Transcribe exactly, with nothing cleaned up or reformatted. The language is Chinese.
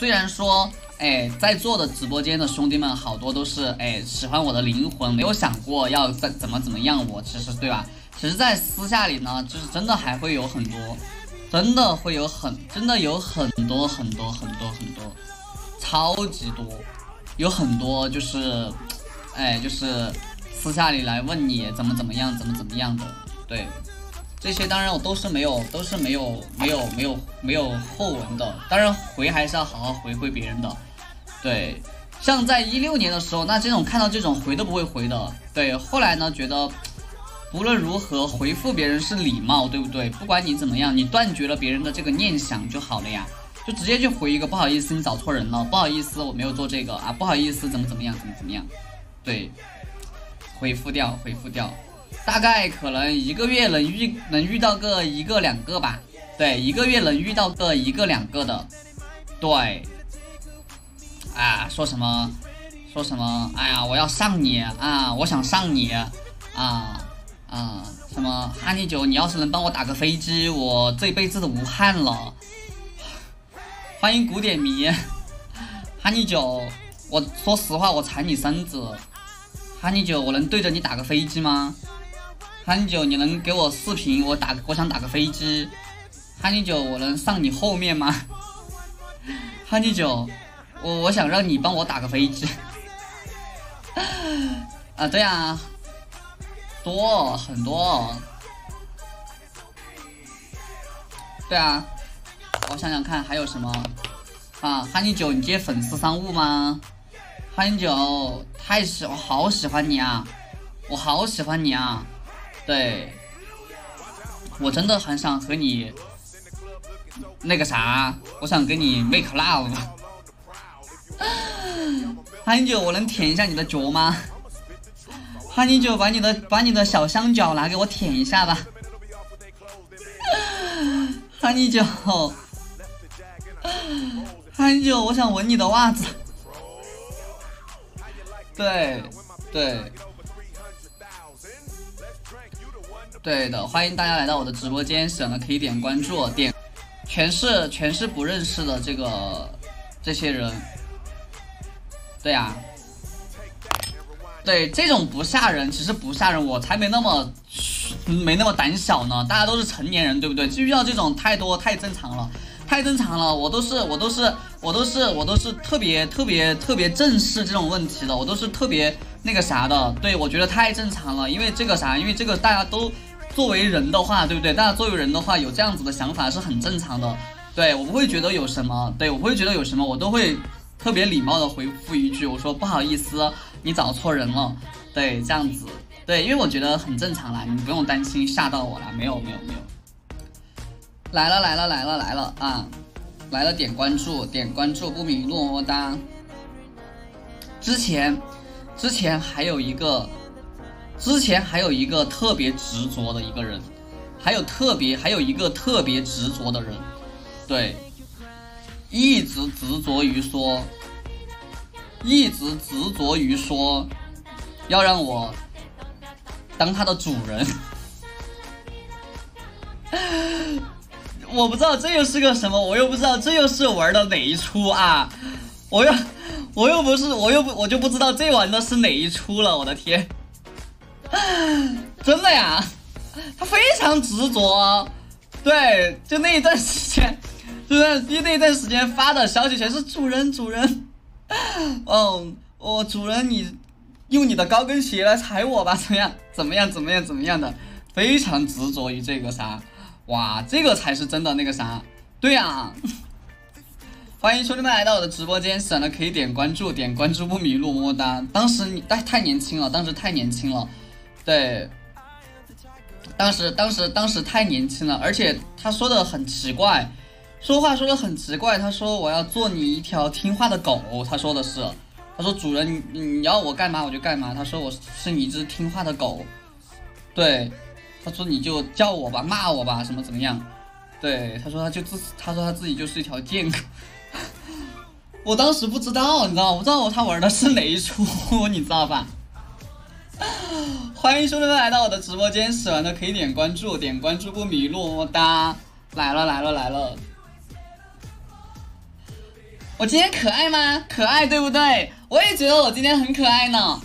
虽然说，哎，在座的直播间的兄弟们好多都是哎喜欢我的灵魂，没有想过要怎怎么怎么样我，其实对吧？其实，在私下里呢，就是真的还会有很多，真的会有很，真的有很多很多很多很多，超级多，有很多就是，哎，就是私下里来问你怎么怎么样，怎么怎么样的，对。 这些当然我都是没有，都是没有，没有，没有，没有后文的。当然回还是要好好回回别人的，对。像在一六年的时候，那这种看到这种回都不会回的，对。后来呢，觉得无论如何回复别人是礼貌，对不对？不管你怎么样，你断绝了别人的这个念想就好了呀，就直接去回一个不好意思，你找错人了，不好意思，我没有做这个啊，不好意思，怎么怎么样，怎么怎么样，对，回复掉，回复掉。 大概可能一个月能遇能遇到个一个两个吧，对，一个月能遇到个一个两个的，对，啊，说什么说什么，哎呀，我要上你啊，我想上你啊啊，什么哈尼九，你要是能帮我打个飞机，我这辈子都无憾了。欢迎古典迷，哈尼九，我说实话，我踩你身子，哈尼九，我能对着你打个飞机吗？ 哈尼九，你能给我视频？我打，我想打个飞机。哈尼九，我能上你后面吗？哈尼九，我我想让你帮我打个飞机。啊，对啊，多很多。对啊，我想想看还有什么啊？哈尼九，你接粉丝商务吗？哈尼九，太喜，我好喜欢你啊！我好喜欢你啊！ 对，我真的很想和你那个啥，我想跟你 make love。哈尼九，我能舔一下你的脚吗？哈尼九，把你的把你的小香脚拿给我舔一下吧。哈尼九，哈尼九，我想闻你的袜子。对，对。 对的，欢迎大家来到我的直播间，喜欢的可以点关注，点全是全是不认识的这个这些人，对呀、啊，对这种不吓人，其实不吓人，我才没那么没那么胆小呢。大家都是成年人，对不对？就遇到这种太多太正常了，太正常了，我都是我都是我都是我都是特别特别特别正视这种问题的，我都是特别那个啥的。对，我觉得太正常了，因为这个啥，因为这个大家都。 作为人的话，对不对？大家作为人的话，有这样子的想法是很正常的。对我不会觉得有什么，对我不会觉得有什么，我都会特别礼貌的回复一句，我说不好意思，你找错人了。对，这样子，对，因为我觉得很正常啦，你不用担心吓到我啦，没有没有没有。来了来了来了来了啊！来了点关注点关注不迷路么么哒。之前之前还有一个。 之前还有一个特别执着的一个人，还有特别还有一个特别执着的人，对，一直执着于说，一直执着于说，要让我当他的主人。我不知道这又是个什么，我又不知道这又是玩的哪一出啊！我又我又不是我又不我就不知道这玩的是哪一出了，我的天！ 真的呀，他非常执着，对，就那一段时间，就是那一段时间发的消息全是主人主人，嗯，我、哦、主人你用你的高跟鞋来踩我吧，怎么样？怎么样？怎么样？怎么样的？非常执着于这个啥，哇，这个才是真的那个啥，对啊。欢迎兄弟们来到我的直播间，喜欢的可以点关注，点关注不迷路，么么哒。当时你太太年轻了，当时太年轻了。 对，当时当时当时太年轻了，而且他说的很奇怪，说话说的很奇怪。他说我要做你一条听话的狗，他说的是，他说主人你你要我干嘛我就干嘛。他说我是你一只听话的狗，对，他说你就叫我吧，骂我吧，什么怎么样？对，他说他就自他说他自己就是一条贱狗。我当时不知道，你知道，我不知道他玩的是哪一出，你知道吧？ 欢迎兄弟们来到我的直播间，喜欢的可以点关注，点关注不迷路，么么哒！来了来了来了，我今天可爱吗？可爱，对不对？我也觉得我今天很可爱呢。